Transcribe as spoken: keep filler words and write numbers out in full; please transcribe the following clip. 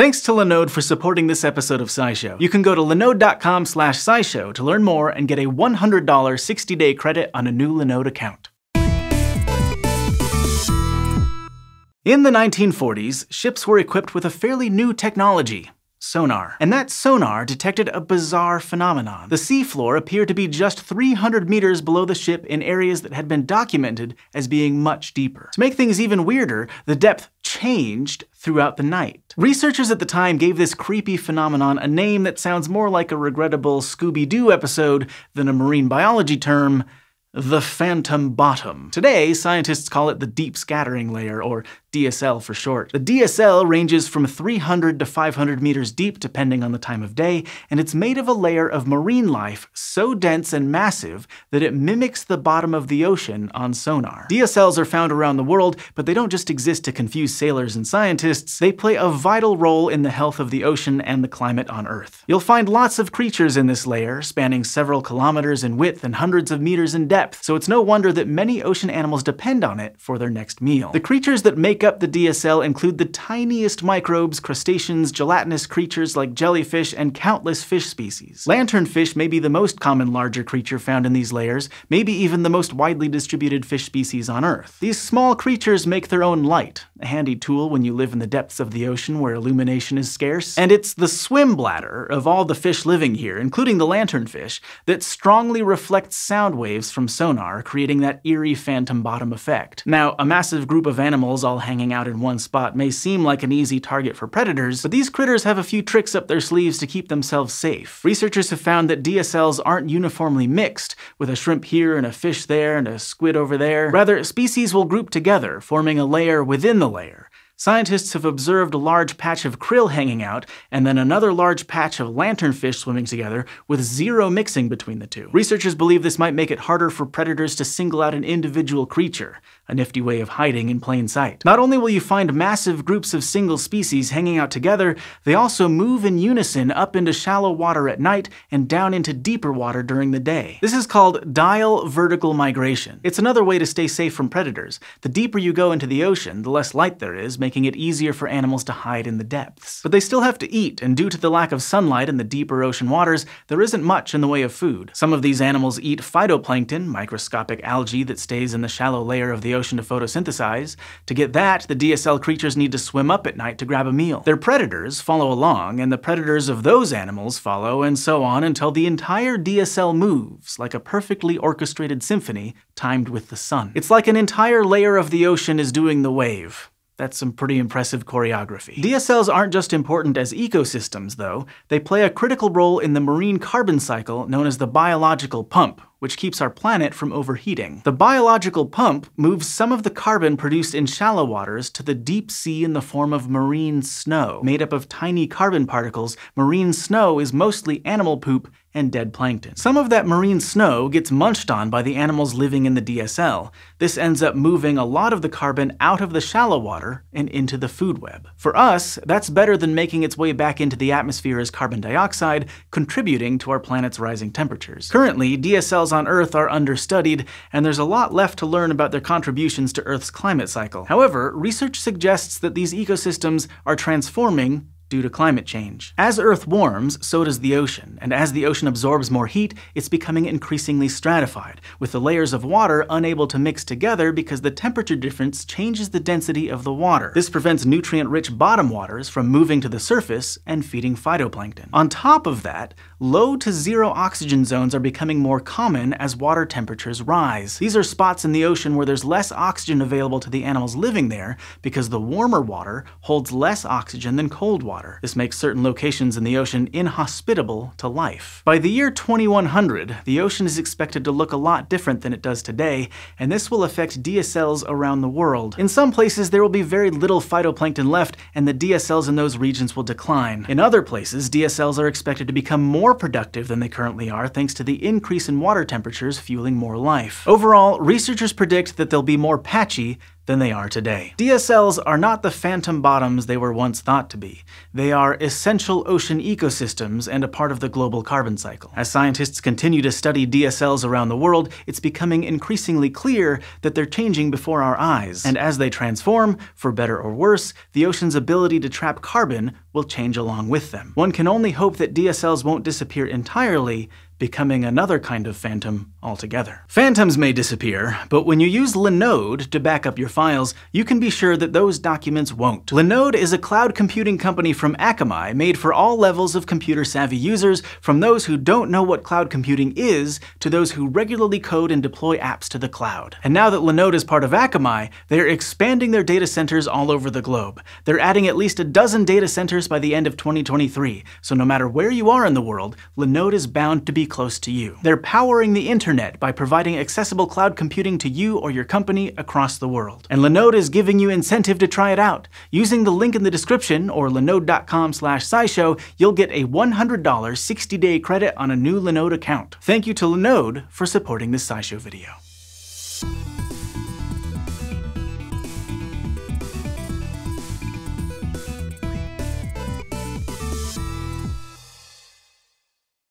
Thanks to Linode for supporting this episode of SciShow. You can go to linode.com slash SciShow to learn more and get a one hundred dollar sixty day credit on a new Linode account. In the nineteen forties, ships were equipped with a fairly new technology, sonar. And that sonar detected a bizarre phenomenon. The seafloor appeared to be just three hundred meters below the ship in areas that had been documented as being much deeper. To make things even weirder, the depth changed throughout the night. Researchers at the time gave this creepy phenomenon a name that sounds more like a regrettable Scooby-Doo episode than a marine biology term: the phantom bottom. Today, scientists call it the deep scattering layer, or D S L for short. The D S L ranges from three hundred to five hundred meters deep, depending on the time of day, and it's made of a layer of marine life so dense and massive that it mimics the bottom of the ocean on sonar. D S Ls are found around the world, but they don't just exist to confuse sailors and scientists. They play a vital role in the health of the ocean and the climate on Earth. You'll find lots of creatures in this layer, spanning several kilometers in width and hundreds of meters in depth. So it's no wonder that many ocean animals depend on it for their next meal. The creatures that make up the D S L include the tiniest microbes, crustaceans, gelatinous creatures like jellyfish, and countless fish species. Lanternfish may be the most common larger creature found in these layers, maybe even the most widely distributed fish species on Earth. These small creatures make their own light, a handy tool when you live in the depths of the ocean where illumination is scarce. And it's the swim bladder of all the fish living here, including the lanternfish, that strongly reflects sound waves from sonar, creating that eerie phantom bottom effect. Now, a massive group of animals all hanging out in one spot may seem like an easy target for predators, but these critters have a few tricks up their sleeves to keep themselves safe. Researchers have found that D S Ls aren't uniformly mixed, with a shrimp here and a fish there and a squid over there. Rather, species will group together, forming a layer within the layer. Scientists have observed a large patch of krill hanging out, and then another large patch of lanternfish swimming together, with zero mixing between the two. Researchers believe this might make it harder for predators to single out an individual creature, a nifty way of hiding in plain sight. Not only will you find massive groups of single species hanging out together, they also move in unison up into shallow water at night and down into deeper water during the day. This is called diel vertical migration. It's another way to stay safe from predators. The deeper you go into the ocean, the less light there is, making making it easier for animals to hide in the depths. But they still have to eat, and due to the lack of sunlight in the deeper ocean waters, there isn't much in the way of food. Some of these animals eat phytoplankton, microscopic algae that stays in the shallow layer of the ocean to photosynthesize. To get that, the D S L creatures need to swim up at night to grab a meal. Their predators follow along, and the predators of those animals follow, and so on until the entire D S L moves, like a perfectly orchestrated symphony timed with the sun. It's like an entire layer of the ocean is doing the wave. That's some pretty impressive choreography. D S Ls aren't just important as ecosystems, though. They play a critical role in the marine carbon cycle known as the biological pump, which keeps our planet from overheating. The biological pump moves some of the carbon produced in shallow waters to the deep sea in the form of marine snow. Made up of tiny carbon particles, marine snow is mostly animal poop and dead plankton. Some of that marine snow gets munched on by the animals living in the D S L. This ends up moving a lot of the carbon out of the shallow water and into the food web. For us, that's better than making its way back into the atmosphere as carbon dioxide, contributing to our planet's rising temperatures. Currently, D S Ls on Earth are understudied, and there's a lot left to learn about their contributions to Earth's climate cycle. However, research suggests that these ecosystems are transforming due to climate change. As Earth warms, so does the ocean, and as the ocean absorbs more heat, it's becoming increasingly stratified, with the layers of water unable to mix together because the temperature difference changes the density of the water. This prevents nutrient-rich bottom waters from moving to the surface and feeding phytoplankton. On top of that, low to zero oxygen zones are becoming more common as water temperatures rise. These are spots in the ocean where there's less oxygen available to the animals living there because the warmer water holds less oxygen than cold water. This makes certain locations in the ocean inhospitable to life. By the year twenty-one hundred, the ocean is expected to look a lot different than it does today, and this will affect D S Ls around the world. In some places, there will be very little phytoplankton left, and the D S Ls in those regions will decline. In other places, D S Ls are expected to become more productive than they currently are, thanks to the increase in water temperatures fueling more life. Overall, researchers predict that they'll be more patchy than they are today. D S Ls are not the phantom bottoms they were once thought to be. They are essential ocean ecosystems and a part of the global carbon cycle. As scientists continue to study D S Ls around the world, it's becoming increasingly clear that they're changing before our eyes. And as they transform, for better or worse, the ocean's ability to trap carbon will change along with them. One can only hope that D S Ls won't disappear entirely, becoming another kind of phantom altogether. Phantoms may disappear, but when you use Linode to back up your files, you can be sure that those documents won't. Linode is a cloud computing company from Akamai made for all levels of computer-savvy users, from those who don't know what cloud computing is to those who regularly code and deploy apps to the cloud. And now that Linode is part of Akamai, they're expanding their data centers all over the globe. They're adding at least a dozen data centers by the end of twenty twenty-three, so no matter where you are in the world, Linode is bound to be close to you. They're powering the internet by providing accessible cloud computing to you or your company across the world. And Linode is giving you incentive to try it out. Using the link in the description or linode dot com slash scishow, you'll get a one hundred dollar sixty day credit on a new Linode account. Thank you to Linode for supporting this SciShow video.